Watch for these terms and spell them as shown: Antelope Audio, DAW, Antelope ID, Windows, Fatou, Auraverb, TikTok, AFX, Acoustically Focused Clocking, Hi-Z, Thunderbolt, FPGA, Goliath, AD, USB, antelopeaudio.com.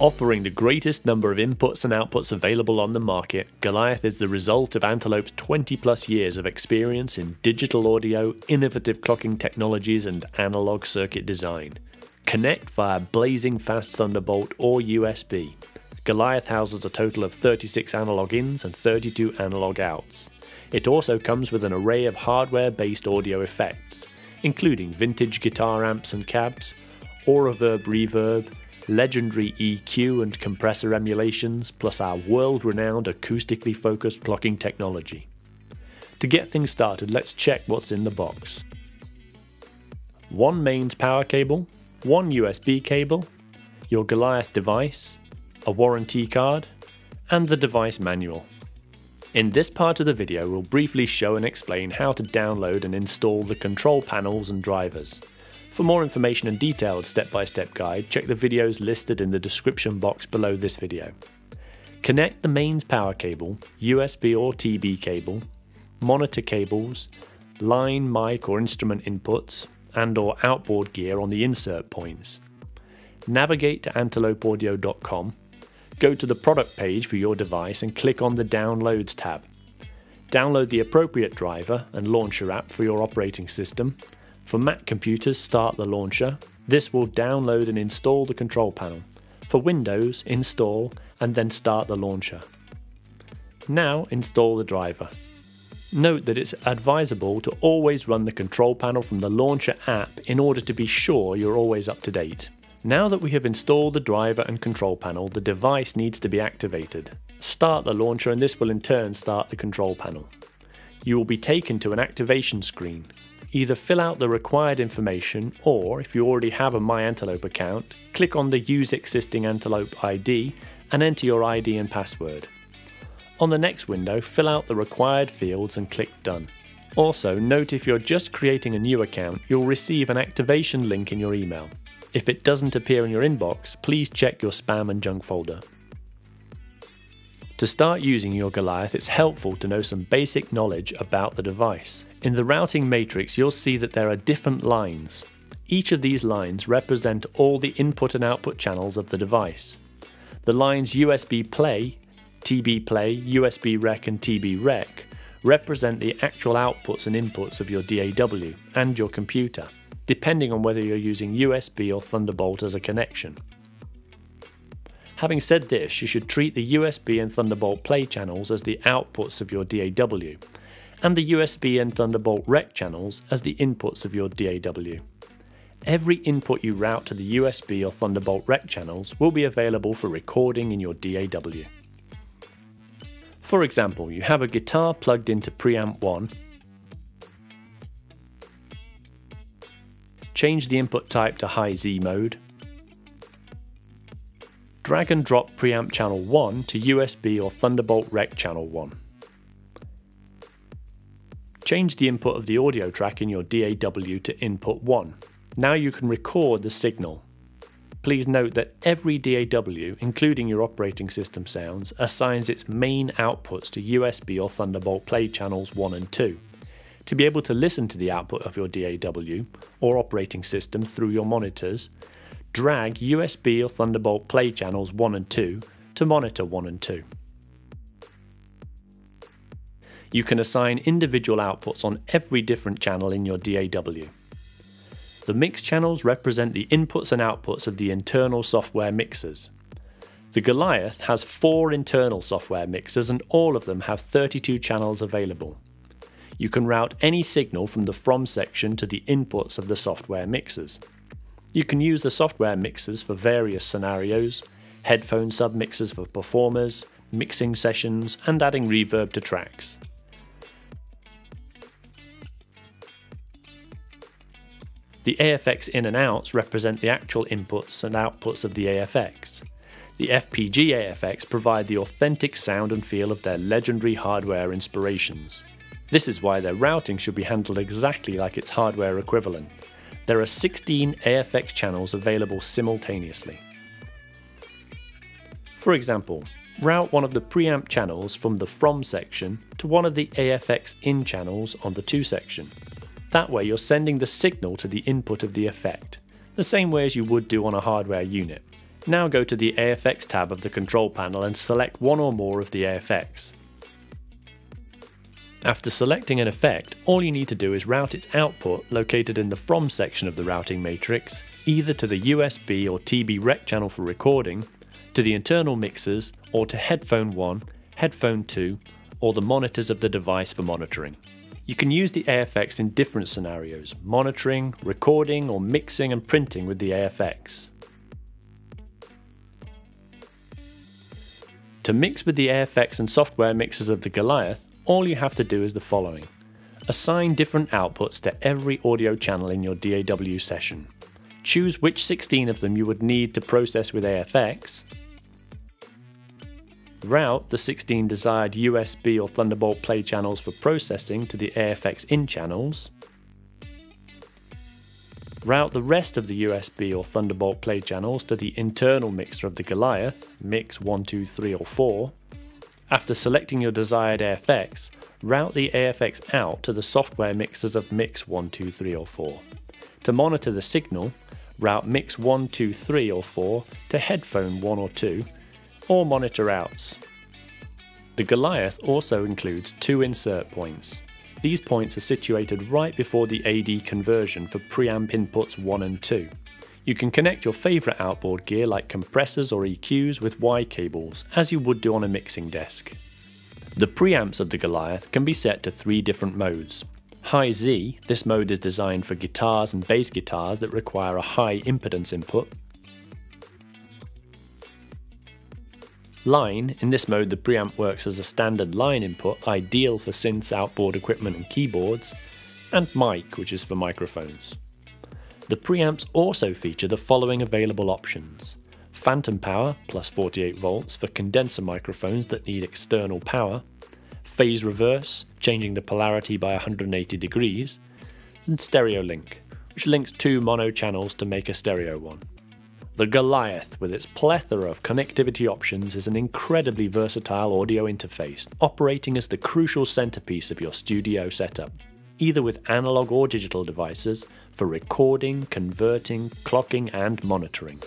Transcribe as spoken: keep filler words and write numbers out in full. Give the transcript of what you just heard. Offering the greatest number of inputs and outputs available on the market, Goliath is the result of Antelope's twenty plus years of experience in digital audio, innovative clocking technologies, and analog circuit design. Connect via blazing fast Thunderbolt or U S B. Goliath houses a total of thirty-six analog ins and thirty-two analog outs. It also comes with an array of hardware-based audio effects, including vintage guitar amps and cabs, Auraverb reverb, legendary E Q and compressor emulations, plus our world-renowned acoustically focused clocking technology. To get things started, let's check what's in the box. One mains power cable, one U S B cable, your Goliath device, a warranty card, and the device manual. In this part of the video, we'll briefly show and explain how to download and install the control panels and drivers. For more information and detailed step-by-step guide, check the videos listed in the description box below this video. Connect the mains power cable, U S B or T B cable, monitor cables, line, mic or instrument inputs, and or outboard gear on the insert points. Navigate to antelope audio dot com, go to the product page for your device and click on the Downloads tab. Download the appropriate driver and launcher app for your operating system. For Mac computers, start the launcher. This will download and install the control panel. For Windows, install and then start the launcher. Now install the driver. Note that it's advisable to always run the control panel from the launcher app in order to be sure you're always up to date. Now that we have installed the driver and control panel, the device needs to be activated. Start the launcher and this will in turn start the control panel. You will be taken to an activation screen. Either fill out the required information or, if you already have a My Antelope account, click on the Use Existing Antelope I D and enter your I D and password. On the next window, fill out the required fields and click Done. Also, note if you're just creating a new account, you'll receive an activation link in your email. If it doesn't appear in your inbox, please check your spam and junk folder. To start using your Goliath, it's helpful to know some basic knowledge about the device. In the routing matrix, you'll see that there are different lines. Each of these lines represent all the input and output channels of the device. The lines U S B play, T B play, U S B rec and T B rec represent the actual outputs and inputs of your D A W and your computer, depending on whether you're using U S B or Thunderbolt as a connection. Having said this, you should treat the U S B and Thunderbolt play channels as the outputs of your D A W, and the U S B and Thunderbolt rec channels as the inputs of your D A W. Every input you route to the U S B or Thunderbolt rec channels will be available for recording in your D A W. For example, you have a guitar plugged into preamp one. Change the input type to Hi-Z mode. Drag and drop preamp channel one to U S B or Thunderbolt rec channel one. Change the input of the audio track in your D A W to input one. Now you can record the signal. Please note that every D A W, including your operating system sounds, assigns its main outputs to U S B or Thunderbolt play channels one and two. To be able to listen to the output of your D A W or operating system through your monitors, drag U S B or Thunderbolt play channels one and two to monitor one and two. You can assign individual outputs on every different channel in your D A W. The mix channels represent the inputs and outputs of the internal software mixers. The Goliath has four internal software mixers and all of them have thirty-two channels available. You can route any signal from the from section to the inputs of the software mixers. You can use the software mixers for various scenarios, headphone submixers for performers, mixing sessions, and adding reverb to tracks. The A F X in and outs represent the actual inputs and outputs of the A F X. The F P G A A F X provide the authentic sound and feel of their legendary hardware inspirations. This is why their routing should be handled exactly like its hardware equivalent. There are sixteen A F X channels available simultaneously. For example, route one of the preamp channels from the From section to one of the A F X In channels on the To section. That way you're sending the signal to the input of the effect, the same way as you would do on a hardware unit. Now go to the A F X tab of the control panel and select one or more of the A F X. After selecting an effect, all you need to do is route its output, located in the From section of the routing matrix, either to the U S B or T B rec channel for recording, to the internal mixers, or to headphone one, headphone two, or the monitors of the device for monitoring. You can use the A F X in different scenarios: monitoring, recording, or mixing and printing with the A F X. To mix with the A F X and software mixers of the Goliath, all you have to do is the following. Assign different outputs to every audio channel in your D A W session. Choose which sixteen of them you would need to process with A F X. Route the sixteen desired U S B or Thunderbolt play channels for processing to the A F X in channels. Route the rest of the U S B or Thunderbolt play channels to the internal mixer of the Goliath, mix one, two, three or four. After selecting your desired A F X, route the A F X out to the software mixers of mix one, two, three or four. To monitor the signal, route mix one, two, three or four to headphone one or two, or monitor outs. The Goliath also includes two insert points. These points are situated right before the A D conversion for preamp inputs one and two. You can connect your favourite outboard gear like compressors or E Qs with Y cables, as you would do on a mixing desk. The preamps of the Goliath can be set to three different modes. Hi-Z, this mode is designed for guitars and bass guitars that require a high impedance input. Line, in this mode the preamp works as a standard line input, ideal for synths, outboard equipment and keyboards. And mic, which is for microphones. The preamps also feature the following available options. Phantom power, plus forty-eight volts, for condenser microphones that need external power. Phase reverse, changing the polarity by one hundred eighty degrees. And stereo link, which links two mono channels to make a stereo one. The Goliath, with its plethora of connectivity options, is an incredibly versatile audio interface, operating as the crucial centerpiece of your studio setup, either with analog or digital devices for recording, converting, clocking, and monitoring.